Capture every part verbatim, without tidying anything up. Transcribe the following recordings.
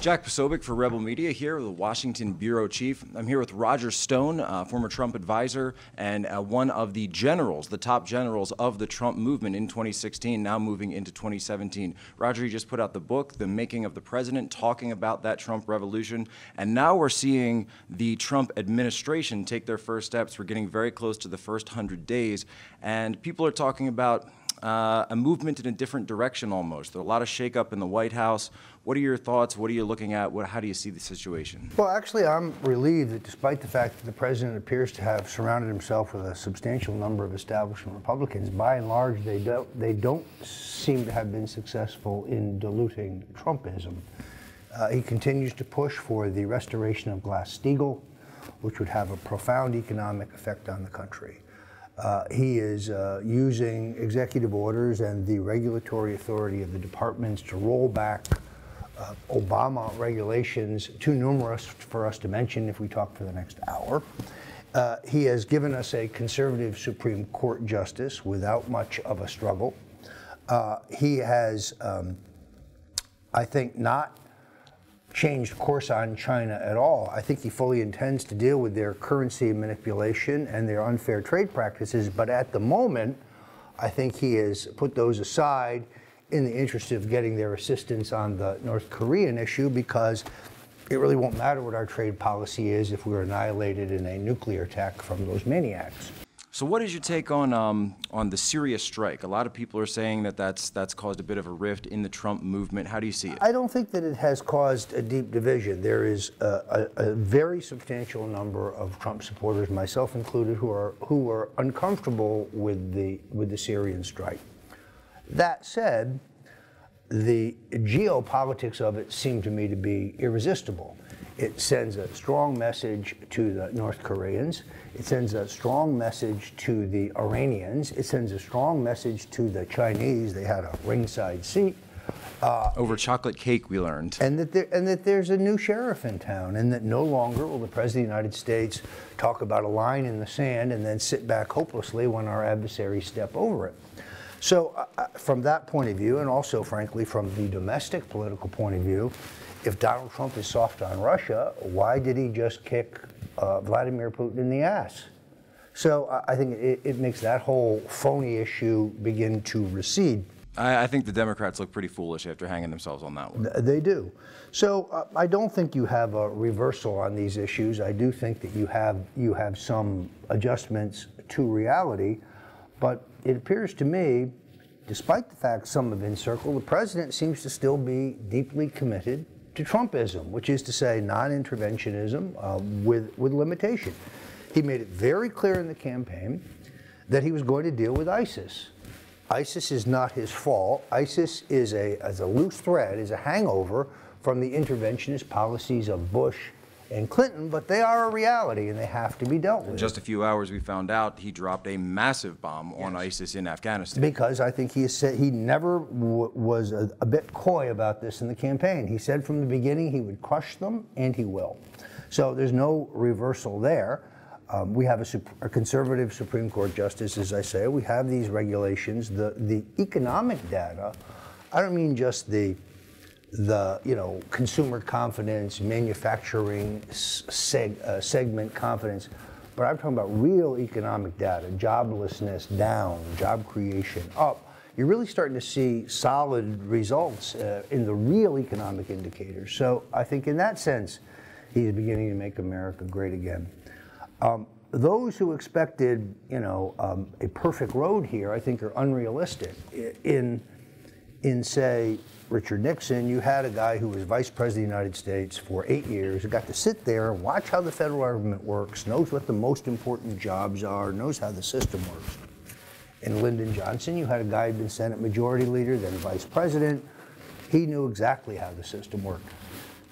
Jack Posobiec for Rebel Media here, the Washington Bureau Chief. I'm here with Roger Stone, uh, former Trump advisor and uh, one of the generals, the top generals of the Trump movement in twenty sixteen, now moving into twenty seventeen. Roger, you just put out the book, The Making of the President, talking about that Trump revolution. And now we're seeing the Trump administration take their first steps. We're getting very close to the first hundred days. And people are talking about Uh, a movement in a different direction almost. There's a lot of shakeup in the White House. What are your thoughts? What are you looking at? What, how do you see the situation? Well, actually, I'm relieved that despite the fact that the president appears to have surrounded himself with a substantial number of establishment Republicans, by and large, they don't, they don't seem to have been successful in diluting Trumpism. Uh, he continues to push for the restoration of Glass-Steagall, which would have a profound economic effect on the country. Uh, he is uh, using executive orders and the regulatory authority of the departments to roll back uh, Obama regulations, too numerous for us to mention if we talk for the next hour. Uh, he has given us a conservative Supreme Court justice without much of a struggle. Uh, he has, um, I think, not changed course on China at all. I think he fully intends to deal with their currency manipulation and their unfair trade practices, but at the moment, I think he has put those aside in the interest of getting their assistance on the North Korean issue, because it really won't matter what our trade policy is if we're annihilated in a nuclear attack from those maniacs. So what is your take on um, on the Syria strike? A lot of people are saying that that's, that's caused a bit of a rift in the Trump movement. How do you see it? I don't think that it has caused a deep division. There is a, a, a very substantial number of Trump supporters, myself included, who are who are uncomfortable with the with the Syrian strike. That said, the geopolitics of it seem to me to be irresistible. It sends a strong message to the North Koreans. It sends a strong message to the Iranians. It sends a strong message to the Chinese. They had a ringside seat. Uh, Over chocolate cake, we learned. And that, there, and that there's a new sheriff in town, and that no longer will the President of the United States talk about a line in the sand and then sit back hopelessly when our adversaries step over it. So uh, from that point of view, and also, frankly, from the domestic political point of view, if Donald Trump is soft on Russia, why did he just kick uh, Vladimir Putin in the ass? So uh, I think it, it makes that whole phony issue begin to recede. I, I think the Democrats look pretty foolish after hanging themselves on that one. They do. So uh, I don't think you have a reversal on these issues. I do think that you have, you have some adjustments to reality, but it appears to me, despite the fact some have been circled, the president seems to still be deeply committed to Trumpism, which is to say non-interventionism uh, with, with limitation. He made it very clear in the campaign that he was going to deal with ISIS. ISIS is not his fault. ISIS is a, as a loose thread, is a hangover from the interventionist policies of Bush and Clinton, but they are a reality and they have to be dealt with. In just a few hours we found out he dropped a massive bomb yes. on ISIS in Afghanistan. Because I think he said he never w was a, a bit coy about this in the campaign. He said from the beginning he would crush them, and he will. So there's no reversal there. Um, we have a, a conservative Supreme Court justice, as I say. We have these regulations. The, the economic data, I don't mean just the the you know consumer confidence, manufacturing seg uh, segment confidence, but I'm talking about real economic data, joblessness down, job creation up. You're really starting to see solid results uh, in the real economic indicators. So I think in that sense, he's beginning to make America great again. Um, those who expected you know um, a perfect road here, I think, are unrealistic. In in say, Richard Nixon, you had a guy who was vice president of the United States for eight years, who got to sit there and watch how the federal government works, knows what the most important jobs are, knows how the system works. In Lyndon Johnson, you had a guy who had been Senate Majority Leader, then vice president. He knew exactly how the system worked.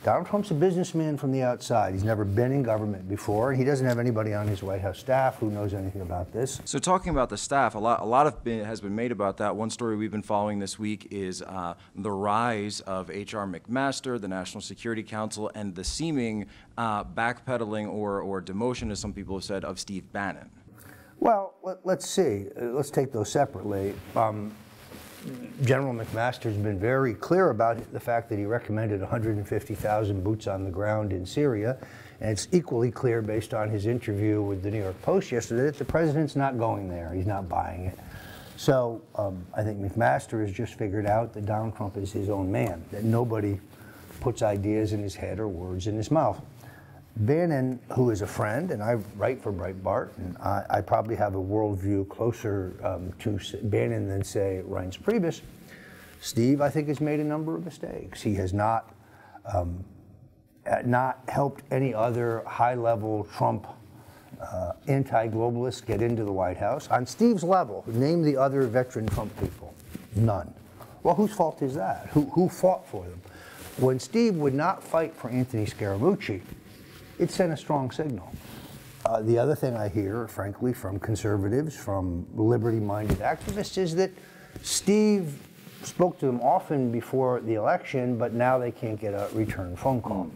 Donald Trump's a businessman from the outside. He's never been in government before, and he doesn't have anybody on his White House staff who knows anything about this. So talking about the staff, a lot, a lot of been, has been made about that. One story we've been following this week is uh, the rise of H R McMaster, the National Security Council, and the seeming uh, backpedaling or, or demotion, as some people have said, of Steve Bannon. Well, let, let's see. Let's take those separately. Um, General McMaster's been very clear about the fact that he recommended one hundred fifty thousand boots on the ground in Syria, and it's equally clear based on his interview with the New York Post yesterday that the president's not going there. He's not buying it. So um, I think McMaster has just figured out that Donald Trump is his own man, that nobody puts ideas in his head or words in his mouth. Bannon, who is a friend, and I write for Breitbart, and I, I probably have a worldview closer um, to Bannon than, say, Reince Priebus. Steve, I think, has made a number of mistakes. He has not um, not helped any other high-level Trump uh, anti-globalists get into the White House. On Steve's level, name the other veteran Trump people. None. Well, whose fault is that? Who, who fought for them? When Steve would not fight for Anthony Scaramucci, it sent a strong signal. Uh, the other thing I hear, frankly, from conservatives, from liberty-minded activists, is that Steve spoke to them often before the election, but now they can't get a return phone call.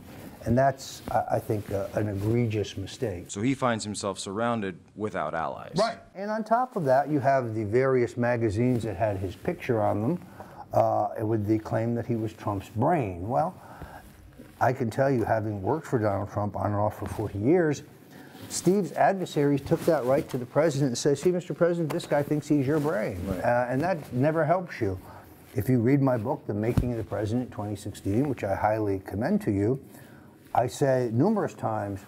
And that's, I think, a, an egregious mistake. So he finds himself surrounded without allies. Right. And on top of that, you have the various magazines that had his picture on them uh, with the claim that he was Trump's brain. Well, I can tell you, having worked for Donald Trump on and off for forty years, Steve's adversaries took that right to the president and said, see, Mister President, this guy thinks he's your brain. Right. Uh, and that never helps you. If you read my book, The Making of the President twenty sixteen, which I highly commend to you, I say numerous times,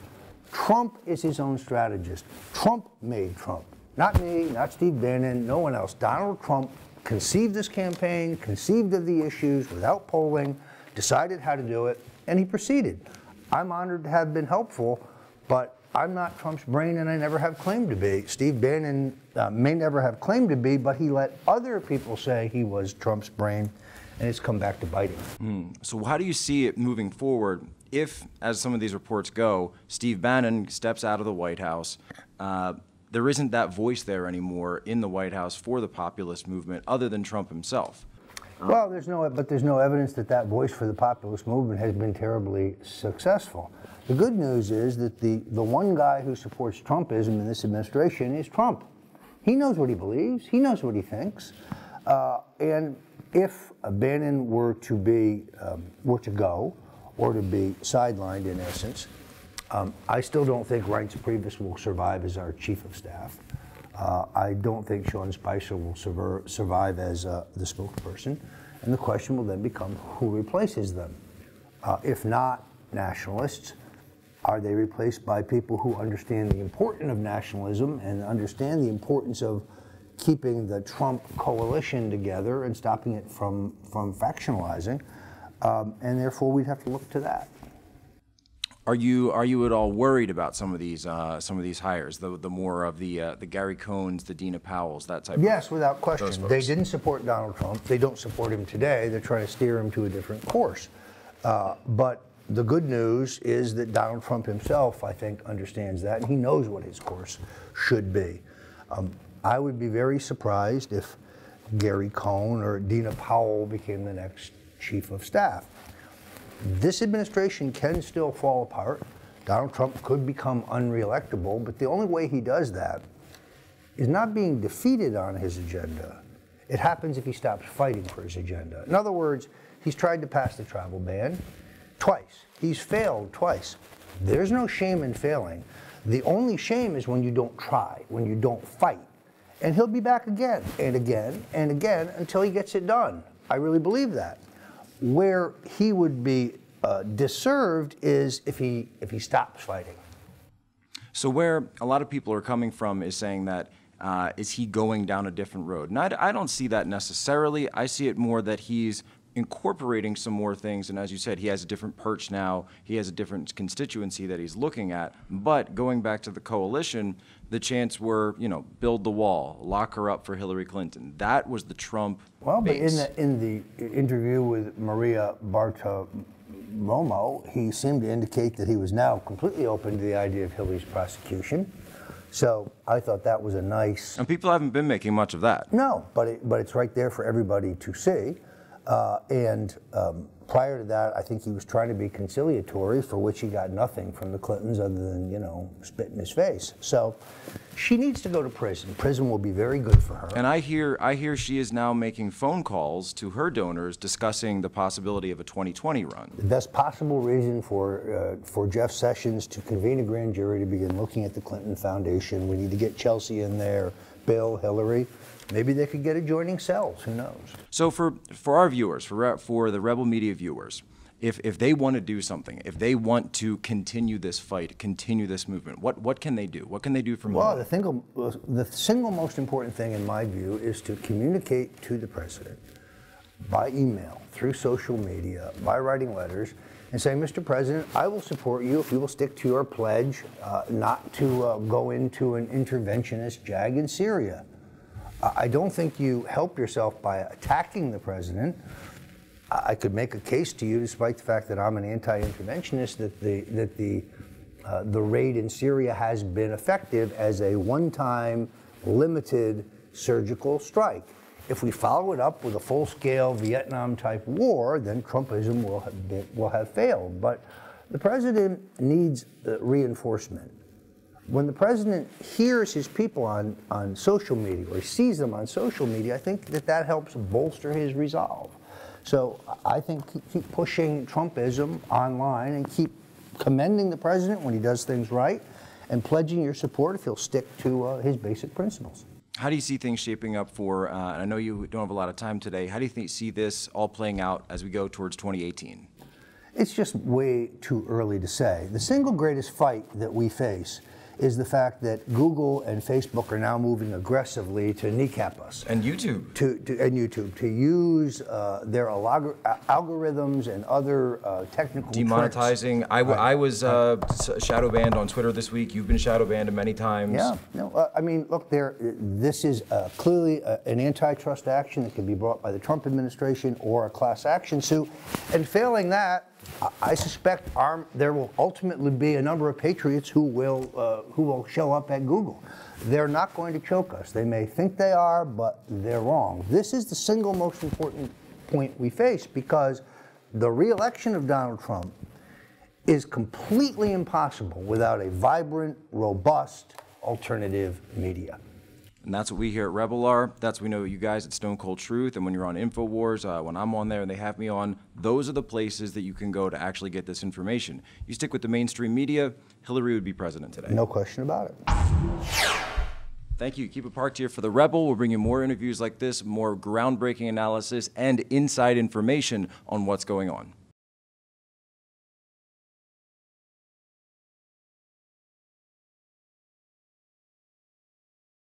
Trump is his own strategist. Trump made Trump. Not me, not Steve Bannon, no one else. Donald Trump conceived this campaign, conceived of the issues without polling, decided how to do it, and he proceeded. I'm honored to have been helpful, but I'm not Trump's brain, and I never have claimed to be. Steve Bannon uh, may never have claimed to be, but he let other people say he was Trump's brain, and it's come back to bite him. Mm. So how do you see it moving forward if, as some of these reports go, Steve Bannon steps out of the White House, uh, there isn't that voice there anymore in the White House for the populist movement other than Trump himself? Well, there's no, but there's no evidence that that voice for the populist movement has been terribly successful. The good news is that the, the one guy who supports Trumpism in this administration is Trump. He knows what he believes. He knows what he thinks. Uh, and if Bannon were to be, um, were to go, or to be sidelined in essence, um, I still don't think Reince Priebus will survive as our chief of staff. Uh, I don't think Sean Spicer will survive as uh, the spokesperson, and the question will then become who replaces them. Uh, if not nationalists, are they replaced by people who understand the importance of nationalism and understand the importance of keeping the Trump coalition together and stopping it from, from factionalizing, um, and therefore we'd have to look to that. Are you are you at all worried about some of these uh, some of these hires? The the more of the uh, the Gary Cohns, the Dina Powells, that type. Yes, of Yes, without question. They didn't support Donald Trump. They don't support him today. They're trying to steer him to a different course. Uh, but the good news is that Donald Trump himself, I think, understands that, and he knows what his course should be. Um, I would be very surprised if Gary Cohn or Dina Powell became the next chief of staff. This administration can still fall apart. Donald Trump could become unreelectable, but the only way he does that is not being defeated on his agenda. It happens if he stops fighting for his agenda. In other words, he's tried to pass the travel ban twice. He's failed twice. There's no shame in failing. The only shame is when you don't try, when you don't fight. And he'll be back again and again and again until he gets it done. I really believe that. Where he would be uh, disserved is if he if he stops fighting. So where a lot of people are coming from is saying that uh, is he going down a different road? And I, I don't see that necessarily. I see it more that he's incorporating some more things, and as you said, he has a different perch now. He has a different constituency that he's looking at. But going back to the coalition, the chants were, you know, build the wall, lock her up for Hillary Clinton. That was the Trump Well, base. But in the, in the interview with Maria Bartiromo, he seemed to indicate that he was now completely open to the idea of Hillary's prosecution. So I thought that was a nice... And people haven't been making much of that. No, but it, but it's right there for everybody to see. Uh, and um, prior to that, I think he was trying to be conciliatory, for which he got nothing from the Clintons other than, you know, spit in his face. So she needs to go to prison. Prison will be very good for her. And I hear, I hear she is now making phone calls to her donors discussing the possibility of a twenty twenty run. The best possible reason for, uh, for Jeff Sessions to convene a grand jury to begin looking at the Clinton Foundation. We need to get Chelsea in there, Bill, Hillary. Maybe they could get adjoining cells, who knows? So for, for our viewers, for, for the Rebel Media viewers, if, if they want to do something, if they want to continue this fight, continue this movement, what, what can they do? What can they do from well, the single, the single most important thing in my view is to communicate to the president by email, through social media, by writing letters, and say, Mister President, I will support you if you will stick to your pledge uh, not to uh, go into an interventionist jag in Syria. I don't think you help yourself by attacking the president. I could make a case to you, despite the fact that I'm an anti-interventionist, that the, that the, uh, the raid in Syria has been effective as a one-time, limited surgical strike. If we follow it up with a full-scale Vietnam-type war, then Trumpism will have, been, will have failed. But the president needs uh, reinforcement. When the president hears his people on, on social media, or sees them on social media, I think that that helps bolster his resolve. So I think keep pushing Trumpism online and keep commending the president when he does things right and pledging your support if he'll stick to uh, his basic principles. How do you see things shaping up for, uh, I know you don't have a lot of time today, how do you think, see this all playing out as we go towards twenty eighteen? It's just way too early to say. The single greatest fight that we face is the fact that Google and Facebook are now moving aggressively to kneecap us. And YouTube. To, to, and YouTube, to use uh, their algor algorithms and other uh, technical demonetizing. Tricks. I, w right. I was uh, shadow banned on Twitter this week. You've been shadow banned many times. Yeah, no, uh, I mean, look, there. this is uh, clearly uh, an antitrust action that can be brought by the Trump administration or a class action suit. And failing that, I suspect our, there will ultimately be a number of patriots who will, uh, who will show up at Google. They're not going to choke us. They may think they are, but they're wrong. This is the single most important point we face, because the re-election of Donald Trump is completely impossible without a vibrant, robust alternative media. And that's what we here at Rebel are. That's what we know you guys at Stone Cold Truth. And when you're on InfoWars, uh, when I'm on there and they have me on, those are the places that you can go to actually get this information. You stick with the mainstream media, Hillary would be president today. No question about it. Thank you. Keep it parked here for The Rebel. We'll bring you more interviews like this, more groundbreaking analysis, and inside information on what's going on.